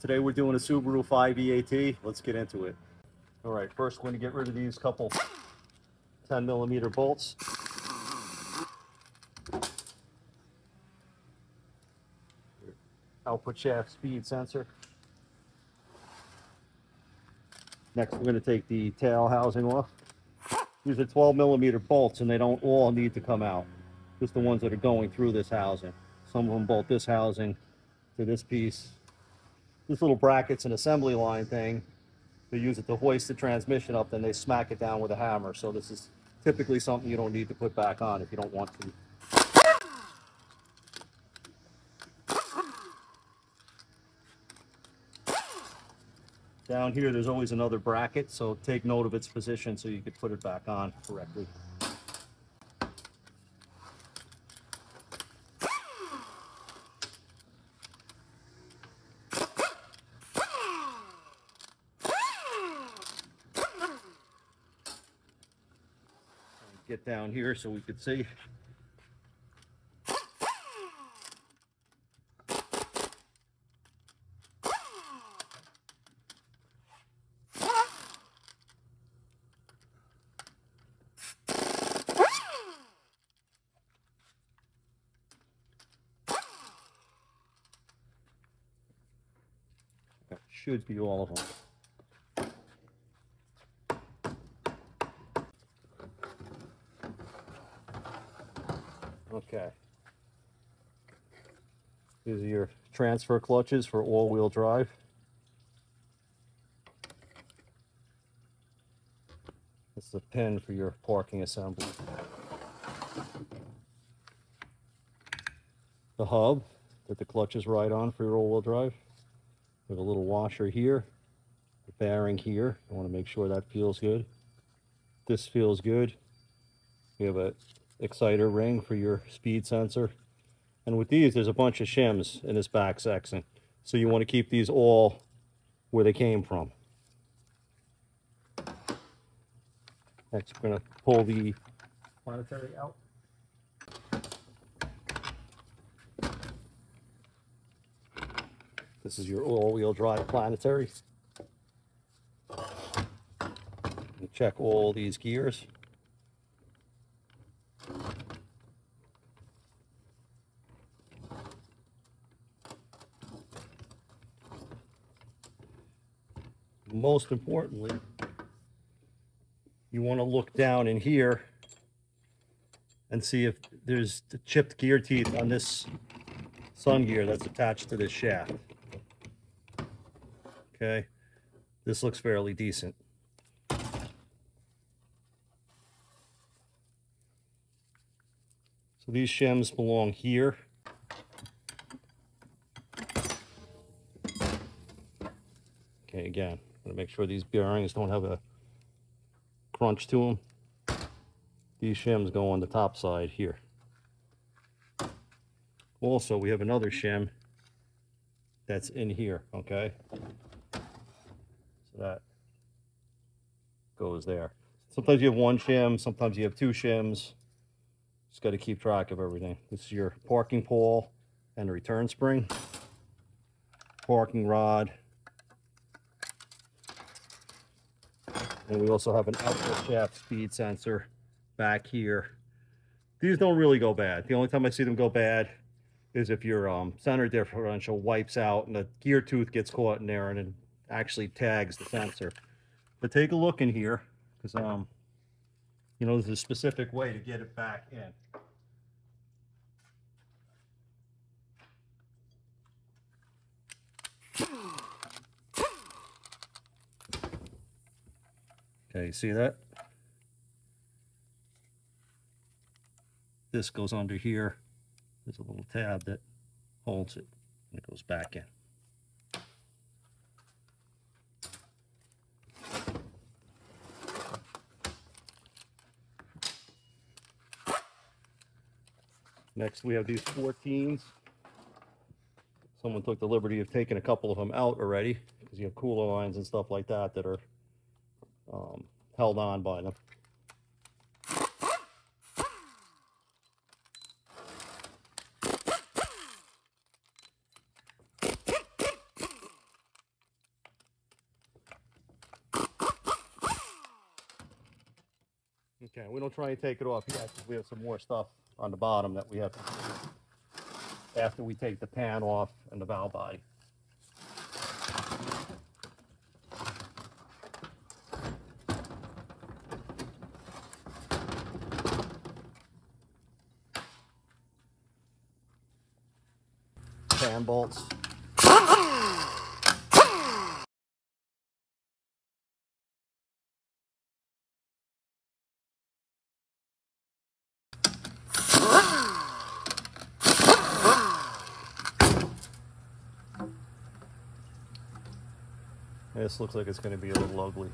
Today we're doing a Subaru 5EAT. Let's get into it. All right, first we're going to get rid of these couple 10 millimeter bolts. Output shaft speed sensor. Next we're going to take the tail housing off. These are 12 millimeter bolts and they don't all need to come out. Just the ones that are going through this housing. Some of them bolt this housing to this piece. This little bracket's an assembly line thing. They use it to hoist the transmission up, then they smack it down with a hammer. So this is typically something you don't need to put back on if you don't want to. Down here, there's always another bracket, so take note of its position so you can put it back on correctly. Get down here so we could see. That should be all of them. Okay, these are your transfer clutches for all-wheel drive. This is the pin for your parking assembly. The hub that the clutches ride on for your all-wheel drive. We have a little washer here, the bearing here. I want to make sure that feels good. This feels good. We have a exciter ring for your speed sensor, and with these there's a bunch of shims in this back section, so you want to keep these all where they came from. Next we're going to pull the planetary out. This is your all-wheel drive planetary. And check all these gears. Most importantly, you want to look down in here and see if there's the chipped gear teeth on this sun gear that's attached to this shaft. Okay, this looks fairly decent. So these shims belong here. Okay, again. I'm going to make sure these bearings don't have a crunch to them. These shims go on the top side here. Also, we have another shim that's in here, okay? So that goes there. Sometimes you have one shim, sometimes you have two shims. Just got to keep track of everything. This is your parking pole and the return spring. Parking rod. And we also have an output shaft speed sensor back here. These don't really go bad. The only time I see them go bad is if your center differential wipes out and the gear tooth gets caught in there and it actually tags the sensor. But take a look in here, because you know, there's a specific way to get it back in. Okay, you see that? This goes under here. There's a little tab that holds it, and it goes back in. Next, we have these 14s. Someone took the liberty of taking a couple of them out already, because you have cooler lines and stuff like that that are held on by them. can. We don't try and take it off yet because we have some more stuff on the bottom that we have to do after we take the pan off and the valve body. Pan bolts. This looks like it's going to be a little ugly.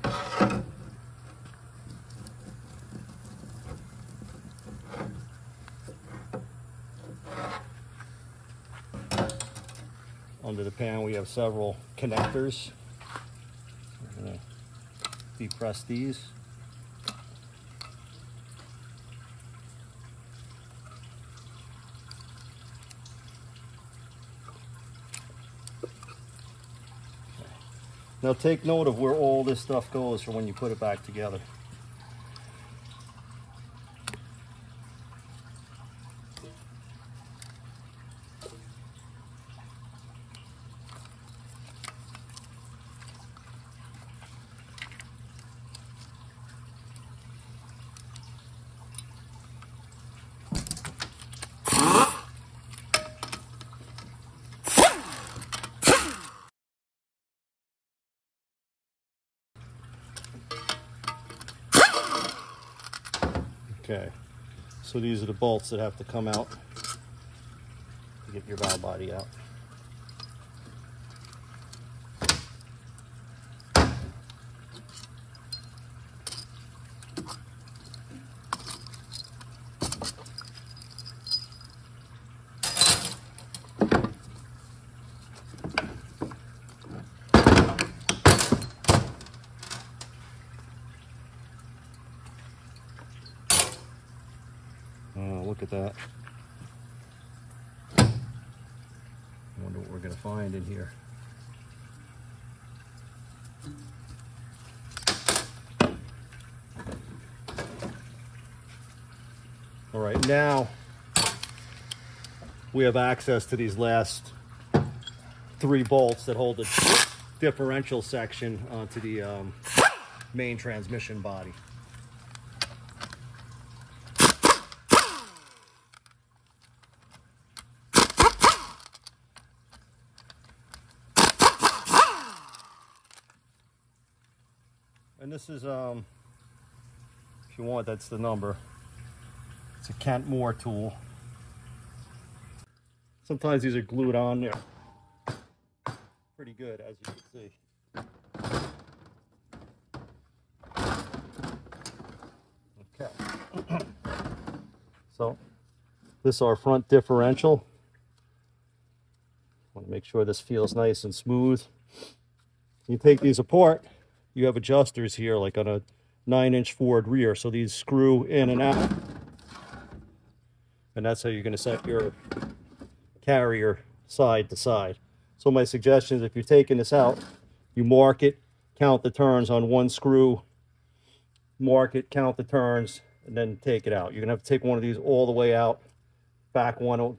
Under the pan we have several connectors. We're going to depress these. Now take note of where all this stuff goes for when you put it back together. Okay, so these are the bolts that have to come out to get your valve body out. Look at that. I wonder what we're going to find in here. All right, now we have access to these last three bolts that hold the differential section onto the main transmission body. And this is, if you want, that's the number. It's a Kent Moore tool. Sometimes these are glued on there pretty good, as you can see. Okay. So this is our front differential. Want to make sure this feels nice and smooth. You take these apart. You have adjusters here, like on a 9-inch forward rear. So these screw in and out. And that's how you're going to set your carrier side to side. So my suggestion is if you're taking this out, you mark it, count the turns on one screw, mark it, count the turns, and then take it out. You're going to have to take one of these all the way out, back one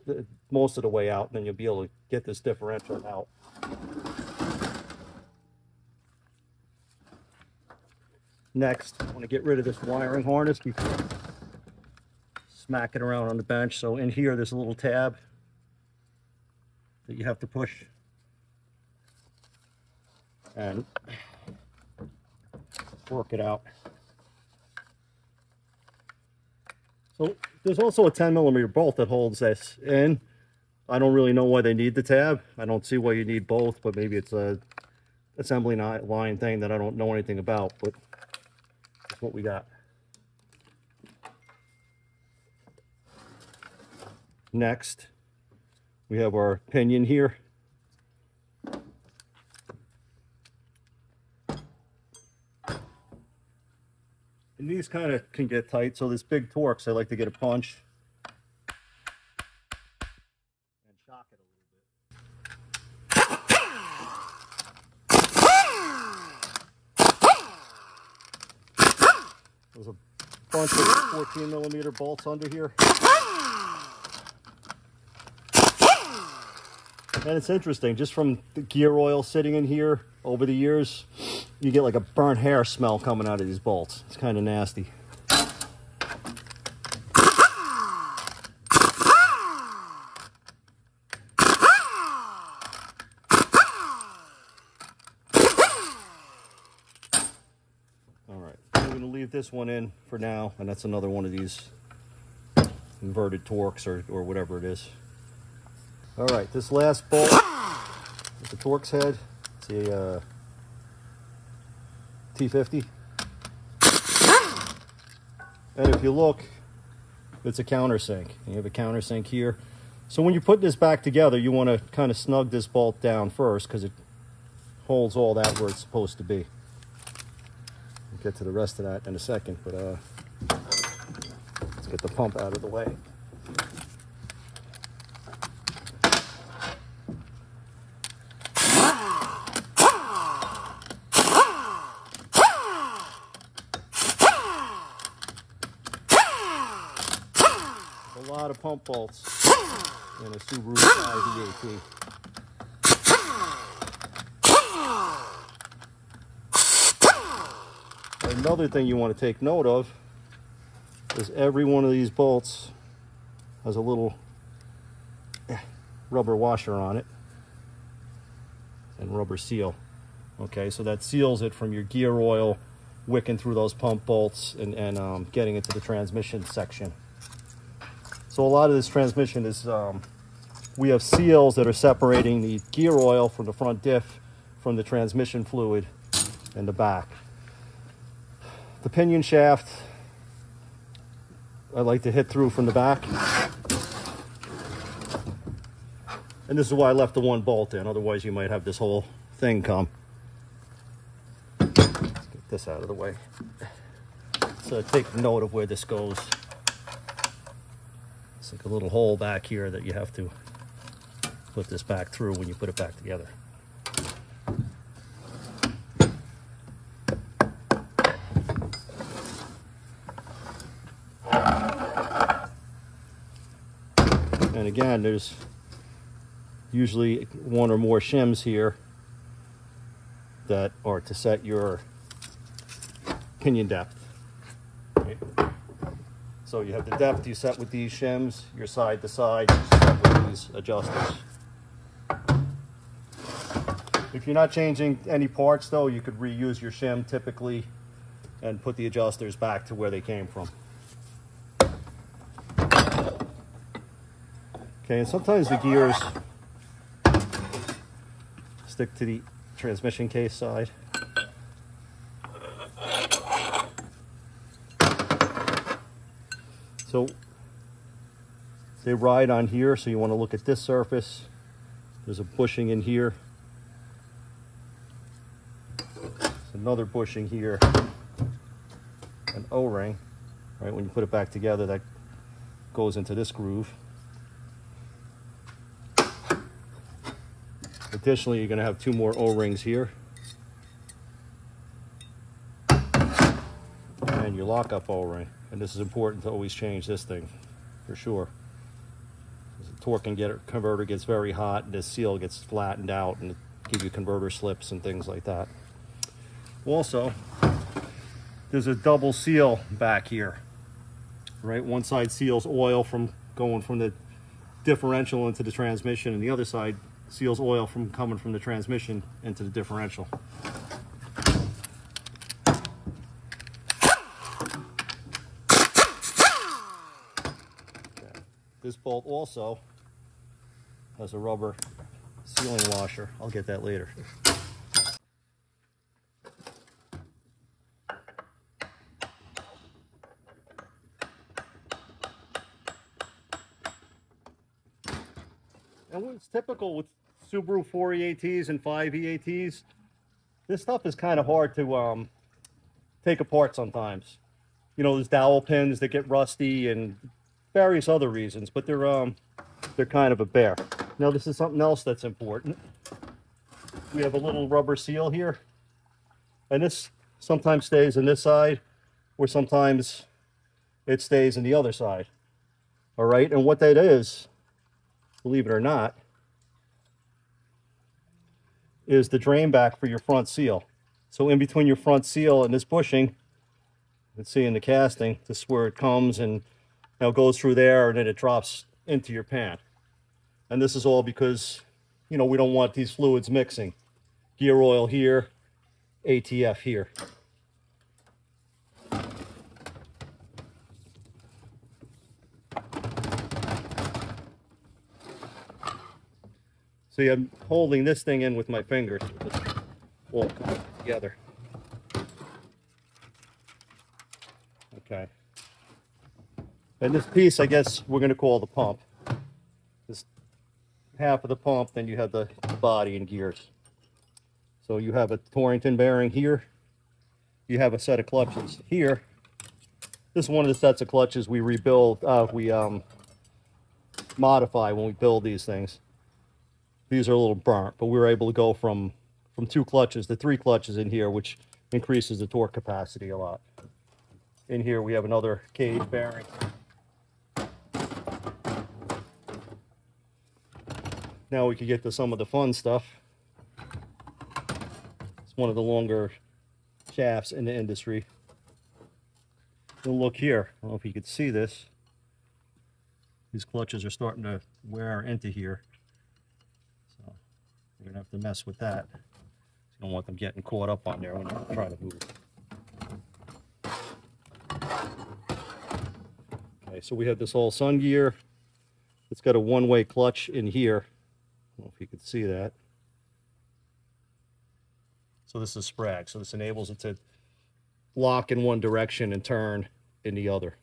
most of the way out, and then you'll be able to get this differential out. Next, I want to get rid of this wiring harness before smacking around on the bench. So in here, there's a little tab that you have to push. And work it out. So there's also a 10-millimeter bolt that holds this in. I don't really know why they need the tab. I don't see why you need both, but maybe it's a assembly line thing that I don't know anything about. But what we got next, we have our pinion here. And these kind of can get tight, so this big Torx, I like to get a punch and shock it a little bit. There's a bunch of 14 millimeter bolts under here. And it's interesting, just from the gear oil sitting in here over the years, you get like a burnt hair smell coming out of these bolts. It's kind of nasty. This one in for now, and that's another one of these inverted Torx or whatever it is. All right, this last bolt with the Torx head, it's a T50, and if you look, it's a countersink. You have a countersink here, so when you put this back together, you want to kind of snug this bolt down first because it holds all that where it's supposed to be. Get to the rest of that in a second, but let's get the pump out of the way. A lot of pump bolts in a Subaru 5EAT. Another thing you want to take note of is every one of these bolts has a little rubber washer on it and rubber seal. Okay, so that seals it from your gear oil wicking through those pump bolts and getting into the transmission section. So a lot of this transmission is, we have seals that are separating the gear oil from the front diff from the transmission fluid in the back. The pinion shaft, I like to hit through from the back. And this is why I left the one bolt in, otherwise you might have this whole thing come. Let's get this out of the way. So take note of where this goes. It's like a little hole back here that you have to put this back through when you put it back together. And again, there's usually one or more shims here that are to set your pinion depth. Okay. So you have the depth you set with these shims, your side to side, you set with these adjusters. If you're not changing any parts though, you could reuse your shim typically and put the adjusters back to where they came from. Okay, and sometimes the gears stick to the transmission case side. So they ride on here, so you want to look at this surface. There's a bushing in here. There's another bushing here. An O-ring, right? When you put it back together, that goes into this groove. Additionally, you're going to have two more O-rings here. And your lockup O-ring. And this is important to always change this thing, for sure. The torque converter gets very hot, and this seal gets flattened out, and it gives you converter slips and things like that. Also, there's a double seal back here, right? One side seals oil from going from the differential into the transmission, and the other side seals oil from coming from the transmission into the differential. Okay. This bolt also has a rubber sealing washer. I'll get that later. And what's typical with Subaru 4EATs and 5EATs, this stuff is kind of hard to take apart sometimes. You know, there's dowel pins that get rusty and various other reasons, but they're kind of a bear. Now, this is something else that's important. We have a little rubber seal here, and this sometimes stays on this side, or sometimes it stays in the other side. All right, and what that is, believe it or not, is the drain back for your front seal. So in between your front seal and this bushing, let's see in the casting, this is where it comes and now goes through there, and then it drops into your pan. And this is all because, you know, we don't want these fluids mixing. Gear oil here, ATF here. See, I'm holding this thing in with my fingers. It won't come together. Okay. And this piece, I guess, we're going to call the pump. This half of the pump, then you have the body and gears. So you have a Torrington bearing here. You have a set of clutches here. This is one of the sets of clutches we rebuild, we modify when we build these things. These are a little burnt, but we were able to go from two clutches to three clutches in here, which increases the torque capacity a lot. In here, we have another cage bearing. Now we can get to some of the fun stuff. It's one of the longer shafts in the industry. We'll look here. I don't know if you can see this. These clutches are starting to wear into here. You're gonna have to mess with that. You don't want them getting caught up on there when you try to move. Okay, so we have this whole sun gear. It's got a one-way clutch in here. I don't know if you can see that. So this is sprag. So this enables it to lock in one direction and turn in the other.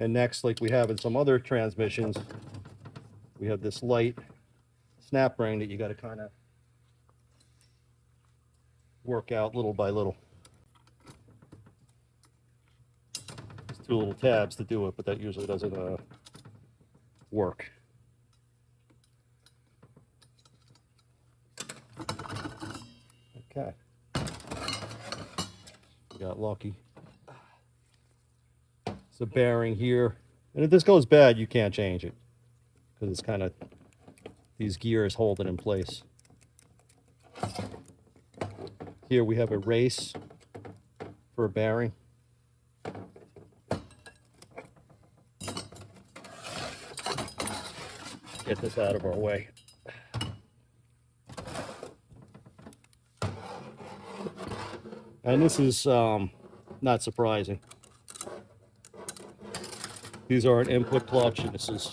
And next, like we have in some other transmissions, we have this light snap ring that you got to kind of work out little by little. There's two little tabs to do it, but that usually doesn't work. Okay. We got lucky. It's a bearing here, and if this goes bad, you can't change it because it's kind of, these gears hold it in place. Here we have a race for a bearing. Get this out of our way. And this is not surprising. These are an input clutch, and this is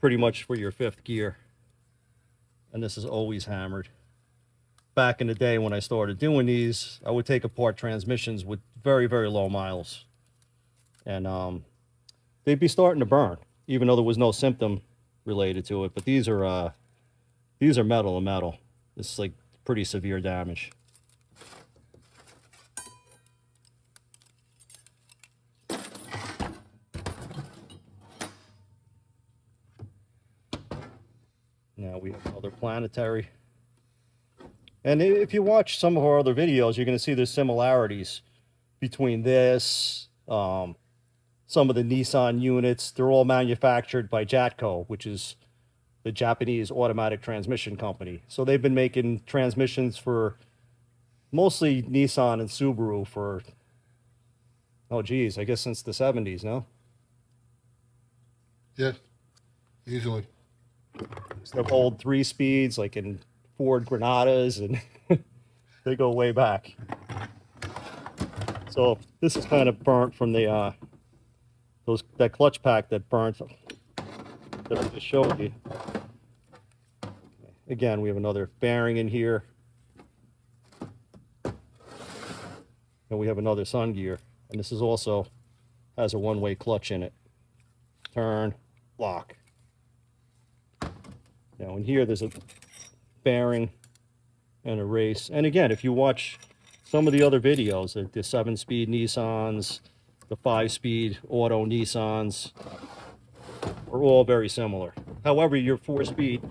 pretty much for your fifth gear. And this is always hammered. Back in the day when I started doing these, I would take apart transmissions with very, very low miles. And they'd be starting to burn, even though there was no symptom related to it. But these are metal to metal. This is like pretty severe damage. Now we have another planetary. And if you watch some of our other videos, you're going to see there's similarities between this, some of the Nissan units. They're all manufactured by JATCO, which is the Japanese automatic transmission company. So they've been making transmissions for mostly Nissan and Subaru for, oh geez, I guess since the 70s, no? Yeah, usually. They've old 3-speeds like in Ford Granadas, and they go way back. So this is kind of burnt from the that clutch pack that burnt that I just showed you. Again, we have another bearing in here, and we have another sun gear, and this is also has a one-way clutch in it. Turn, lock. Now in here, there's a bearing and a race. And again, if you watch some of the other videos, the 7-speed Nissans, the 5-speed auto Nissans, are all very similar. However, your 4-speed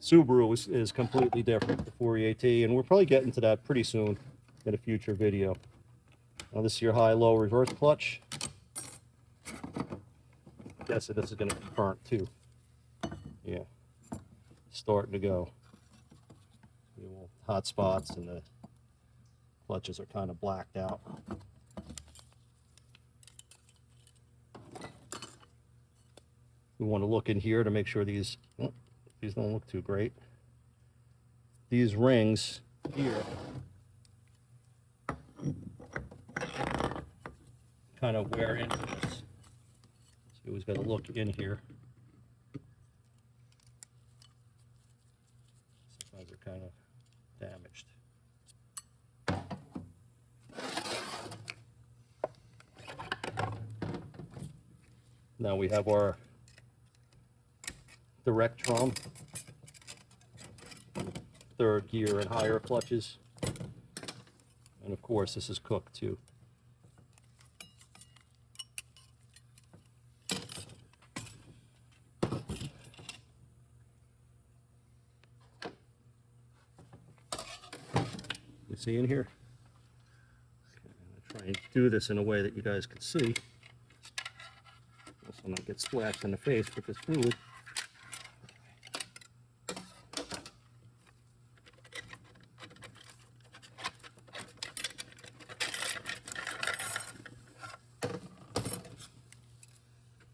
Subaru is completely different, the 4EAT, and we're probably getting to that pretty soon in a future video. Now this is your high-low reverse clutch. Guess that this is going to be burnt too. Yeah, starting to go. The little hot spots and the clutches are kind of blacked out. We want to look in here to make sure these don't look too great. These rings here kind of wear into this. So we always got to look in here. Sometimes they're kind of damaged. Now we have our direct drum, third gear and higher clutches, and of course this is cooked too. You see in here? Okay, I'm gonna try and do this in a way that you guys can see. Also not get splashed in the face with this fluid.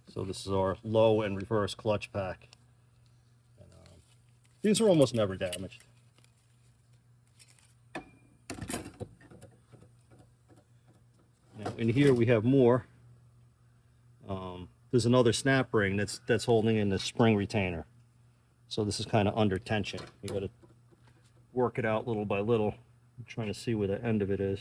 So this is our low and reverse clutch pack. And, these are almost never damaged. Now in here we have more. There's another snap ring that's holding in the spring retainer. So this is kind of under tension. You got to work it out little by little. I'm trying to see where the end of it is.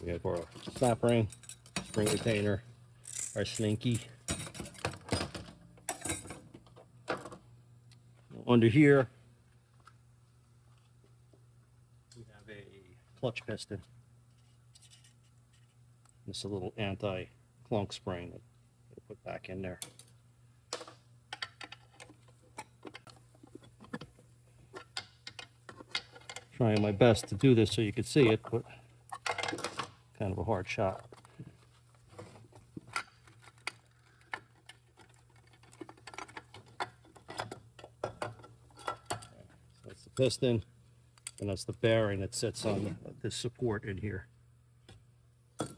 We have our snap ring, spring retainer, our slinky. Under here, we have a clutch piston. This is a little anti-clunk spring that we'll put back in there. Trying my best to do this so you can see it, but kind of a hard shot. So that's the piston, and that's the bearing that sits on the support in here. So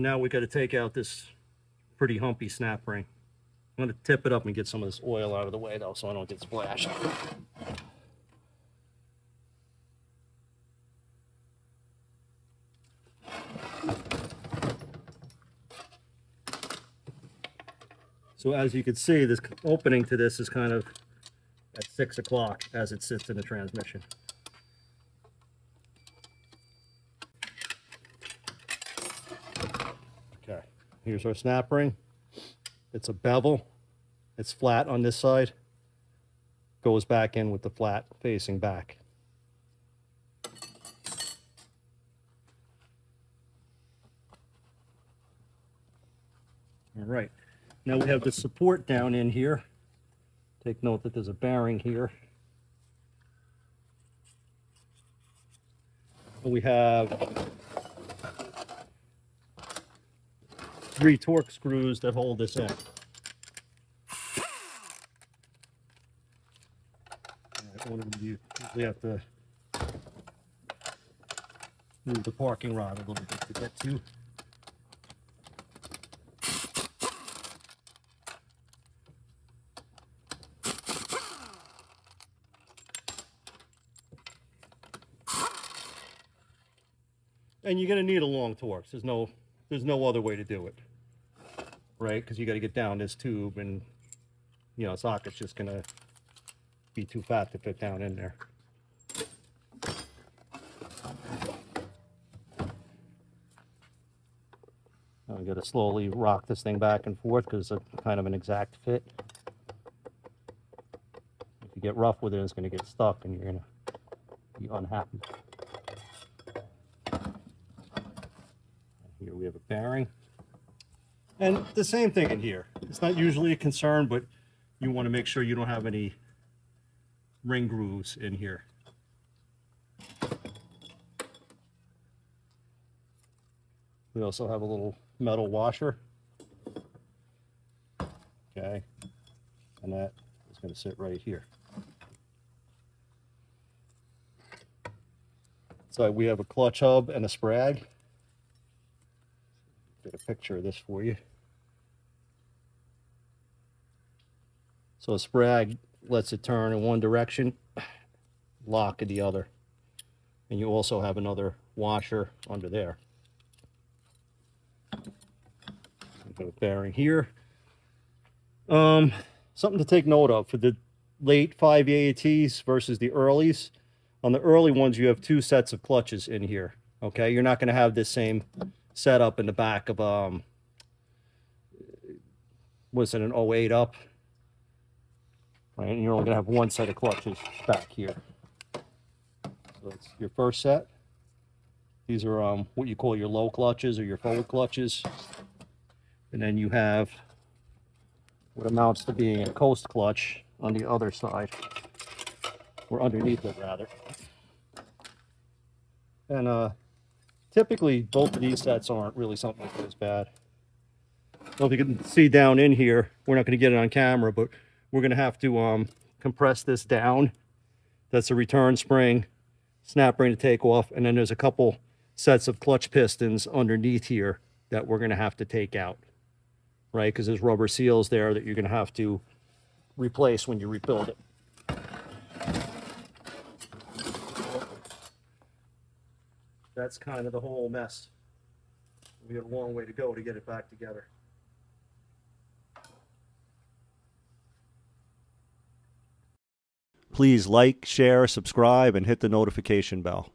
now we got to take out this pretty humpy snap ring. I'm going to tip it up and get some of this oil out of the way though, so I don't get splashed. So as you can see, this opening to this is kind of at 6 o'clock as it sits in the transmission. Okay, here's our snap ring. It's a bevel. It's flat on this side. Goes back in with the flat facing back. All right. Now we have the support down in here. Take note that there's a bearing here. And we have 3 Torx screws that hold this in. One of them, you usually have to move the parking rod a little bit to get to. And you're going to need a long Torx. There's no other way to do it, right? Because you got to get down this tube, and you know, socket's just going to be too fat to fit down in there. I'm going to slowly rock this thing back and forth because it's kind of an exact fit. If you get rough with it, it's going to get stuck and you're going to be unhappy. Here we have a bearing. And the same thing in here. It's not usually a concern, but you want to make sure you don't have any ring grooves in here. We also have a little metal washer. Okay. And that is going to sit right here. So we have a clutch hub and a sprag. Get a picture of this for you. So a sprag lets it turn in one direction, lock in the other. And you also have another washer under there. Got a bearing here. Something to take note of for the late 5EATs versus the earlies. On the early ones, you have two sets of clutches in here. Okay, you're not going to have this same setup in the back of was it an 08 up? Right, and you're only going to have one set of clutches back here. So that's your first set. These are what you call your low clutches or your forward clutches. And then you have what amounts to being a coast clutch on the other side, or underneath it rather. And typically both of these sets aren't really something like this bad. So if you can see down in here, we're not going to get it on camera, but we're going to have to compress this down. That's a return spring, snap ring to take off, and then there's a couple sets of clutch pistons underneath here that we're going to have to take out. Right, because there's rubber seals there that you're going to have to replace when you rebuild it. That's kind of the whole mess. We have a long way to go to get it back together. Please like, share, subscribe, and hit the notification bell.